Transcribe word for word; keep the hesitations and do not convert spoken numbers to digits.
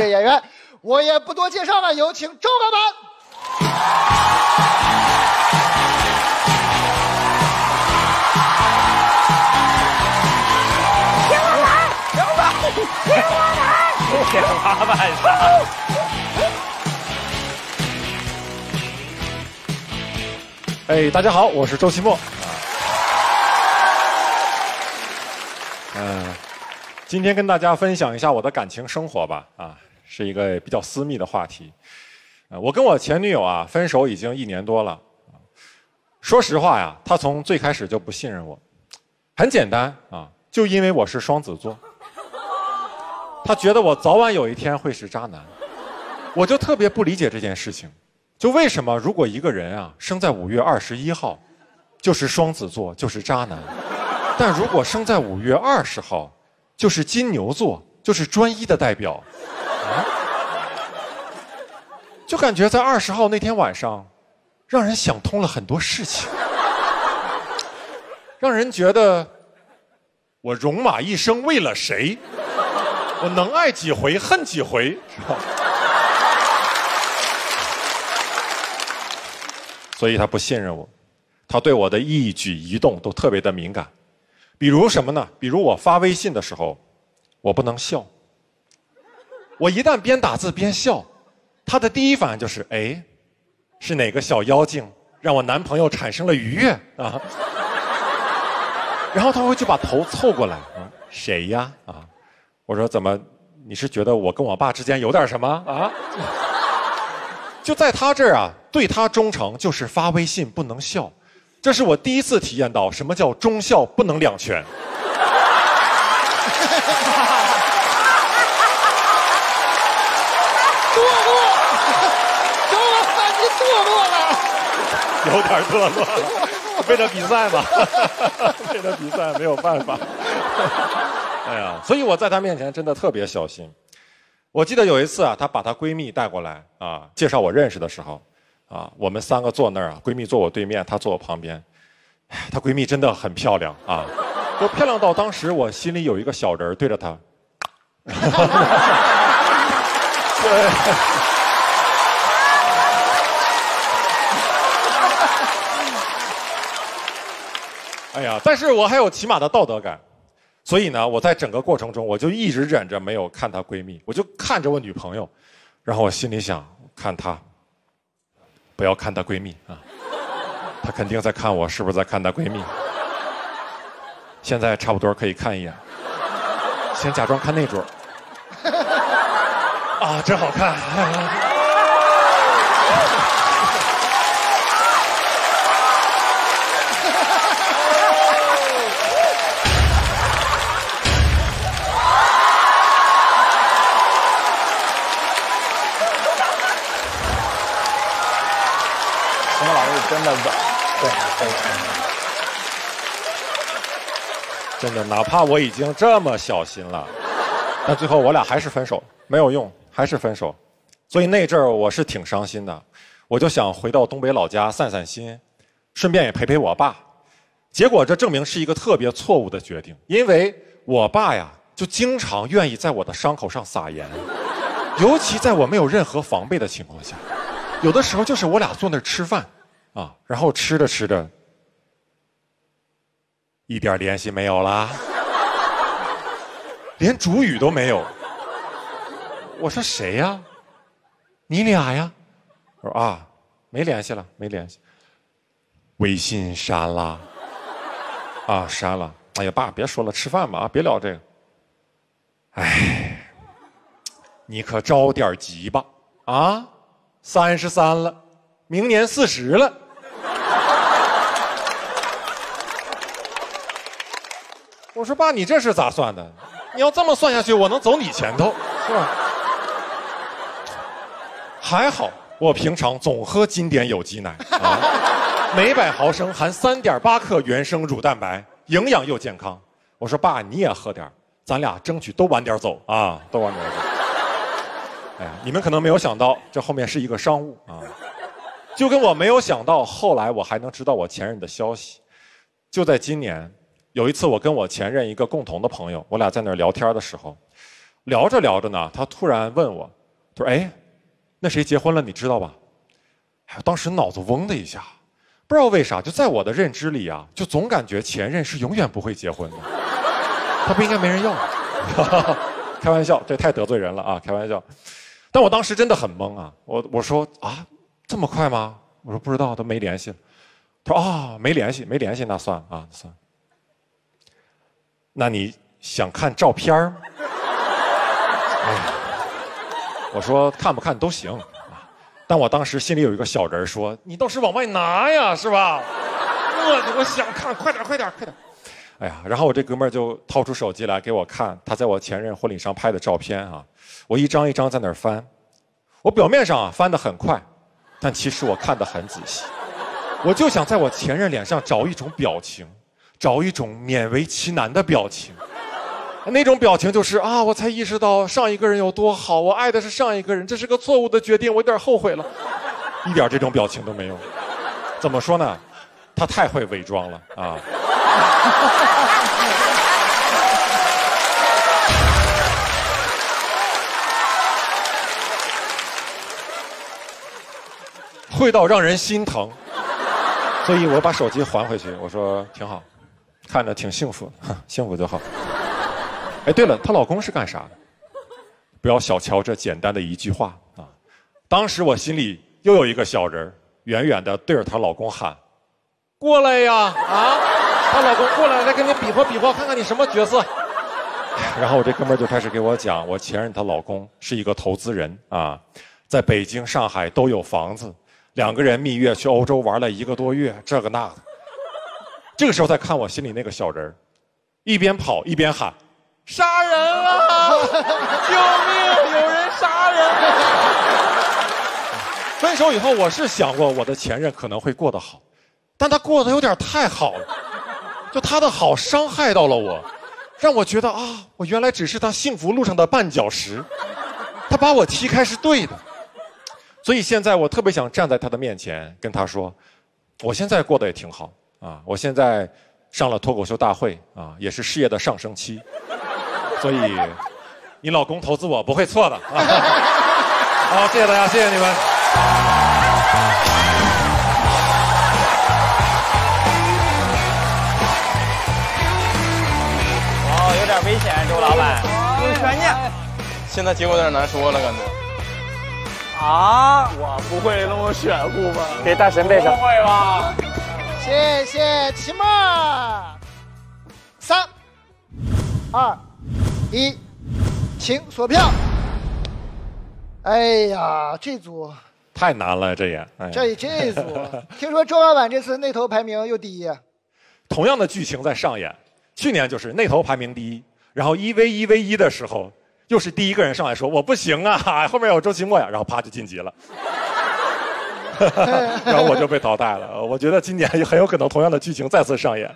配演员，我也不多介绍了，有请周老板。天花板，天花板上。哎，大家好，我是周奇墨。嗯、呃，今天跟大家分享一下我的感情生活吧。啊，是一个比较私密的话题。呃、我跟我前女友啊分手已经一年多了。说实话呀，她从最开始就不信任我。很简单啊，就因为我是双子座。他觉得我早晚有一天会是渣男，我就特别不理解这件事情，就为什么如果一个人啊生在五月二十一号，就是双子座就是渣男，但如果生在五月二十号，就是金牛座就是专一的代表，啊、就感觉在二十号那天晚上，让人想通了很多事情，让人觉得我戎马一生为了谁？我能爱几回恨几回，是吧？所以他不信任我，他对我的一举一动都特别的敏感。比如什么呢？比如我发微信的时候，我不能笑。我一旦边打字边笑，他的第一反应就是：哎，是哪个小妖精让我男朋友产生了愉悦啊？然后他会就把头凑过来，啊、谁呀？啊？我说怎么？你是觉得我跟我爸之间有点什么啊？就在他这儿啊，对他忠诚就是发微信不能笑，这是我第一次体验到什么叫忠孝不能两全。堕落，周老板你堕落了，有点堕落了，为了比赛嘛，为了比赛没有办法。哎呀，所以我在她面前真的特别小心。我记得有一次啊，她把她闺蜜带过来啊，介绍我认识的时候，啊，我们三个坐那儿啊，闺蜜坐我对面，她坐我旁边。她闺蜜真的很漂亮啊，都漂亮到当时我心里有一个小人对着她。哎呀，但是我还有起码的道德感。所以呢，我在整个过程中，我就一直忍着没有看她闺蜜，我就看着我女朋友，然后我心里想，看她，不要看她闺蜜啊，她肯定在看我，是不是在看她闺蜜？现在差不多可以看一眼，先假装看那桌，啊，真好看。哎真的吧，对，真的，哪怕我已经这么小心了，但最后我俩还是分手，没有用，还是分手。所以那阵儿我是挺伤心的，我就想回到东北老家散散心，顺便也陪陪我爸。结果这证明是一个特别错误的决定，因为我爸呀，就经常愿意在我的伤口上撒盐，尤其在我没有任何防备的情况下，有的时候就是我俩坐那儿吃饭。啊，然后吃着吃着，一点联系没有啦，连主语都没有。我说谁呀？你俩呀？我说啊，没联系了，没联系。微信删了，啊，删了。哎呀，爸，别说了，吃饭吧，啊，别聊这个。哎，你可着点急吧，啊，三十三了。明年四十了，我说爸，你这是咋算的？你要这么算下去，我能走你前头，是吧？还好我平常总喝经典有机奶，啊，每百毫升含三点八克原生乳蛋白，营养又健康。我说爸，你也喝点，咱俩争取都晚点走啊，都晚点走。哎，你们可能没有想到，这后面是一个商务啊。就跟我没有想到，后来我还能知道我前任的消息。就在今年，有一次我跟我前任一个共同的朋友，我俩在那儿聊天的时候，聊着聊着呢，他突然问我，他说：“哎，那谁结婚了，你知道吧？”哎，当时脑子嗡的一下，不知道为啥，就在我的认知里啊，就总感觉前任是永远不会结婚的，他不应该没人要。开玩笑，这太得罪人了啊！开玩笑，但我当时真的很懵啊！我我说啊，这么快吗？我说不知道，都没联系了。他说啊，没联系，没联系，那算了啊，算了。那你想看照片儿？哎，我说看不看都行，但我当时心里有一个小人说，你倒是往外拿呀，是吧？我我想看，快点，快点，快点。哎呀，然后我这哥们儿就掏出手机来给我看他在我前任婚礼上拍的照片啊，我一张一张在那儿翻，我表面上啊翻得很快，但其实我看得很仔细，我就想在我前任脸上找一种表情，找一种勉为其难的表情，那种表情就是啊，我才意识到上一个人有多好，我爱的是上一个人，这是个错误的决定，我有点后悔了，一点这种表情都没有。怎么说呢？他太会伪装了啊！会到让人心疼，所以我把手机还回去，我说挺好，看着挺幸福的，幸福就好。哎，对了，她老公是干啥的？不要小瞧这简单的一句话啊！当时我心里又有一个小人，远远的对着她老公喊：“过来呀！”啊！她老公过来，来跟你比划比划，看看你什么角色。然后我这哥们儿就开始给我讲，我前任她老公是一个投资人啊，在北京、上海都有房子，两个人蜜月去欧洲玩了一个多月，这个那个。这个时候再看我心里那个小人儿，一边跑一边喊：“杀人啊！救命！有人杀人啊！”分手以后，我是想过我的前任可能会过得好，但他过得有点太好了。就他的好伤害到了我，让我觉得啊，我原来只是他幸福路上的绊脚石，他把我踢开是对的，所以现在我特别想站在他的面前跟他说，我现在过得也挺好啊，我现在上了脱口秀大会啊，也是事业的上升期，所以你老公投资我不会错的啊。好，谢谢大家，谢谢你们。有点危险，周老板。有悬念。现在结果有点难说了，感觉。啊！我不会弄选户吧？给大神背上。不会吧？谢谢齐墨。三、二、一，请锁票。哎呀，这组太难了，这也。哎、这这组，听说周老板这次那头排名又第一。同样的剧情在上演。去年就是那头排名第一，然后一 v 一 v 一的时候，又是第一个人上来说我不行啊，后面有周奇墨呀，然后啪就晋级了，然后我就被淘汰了。我觉得今年很有可能同样的剧情再次上演。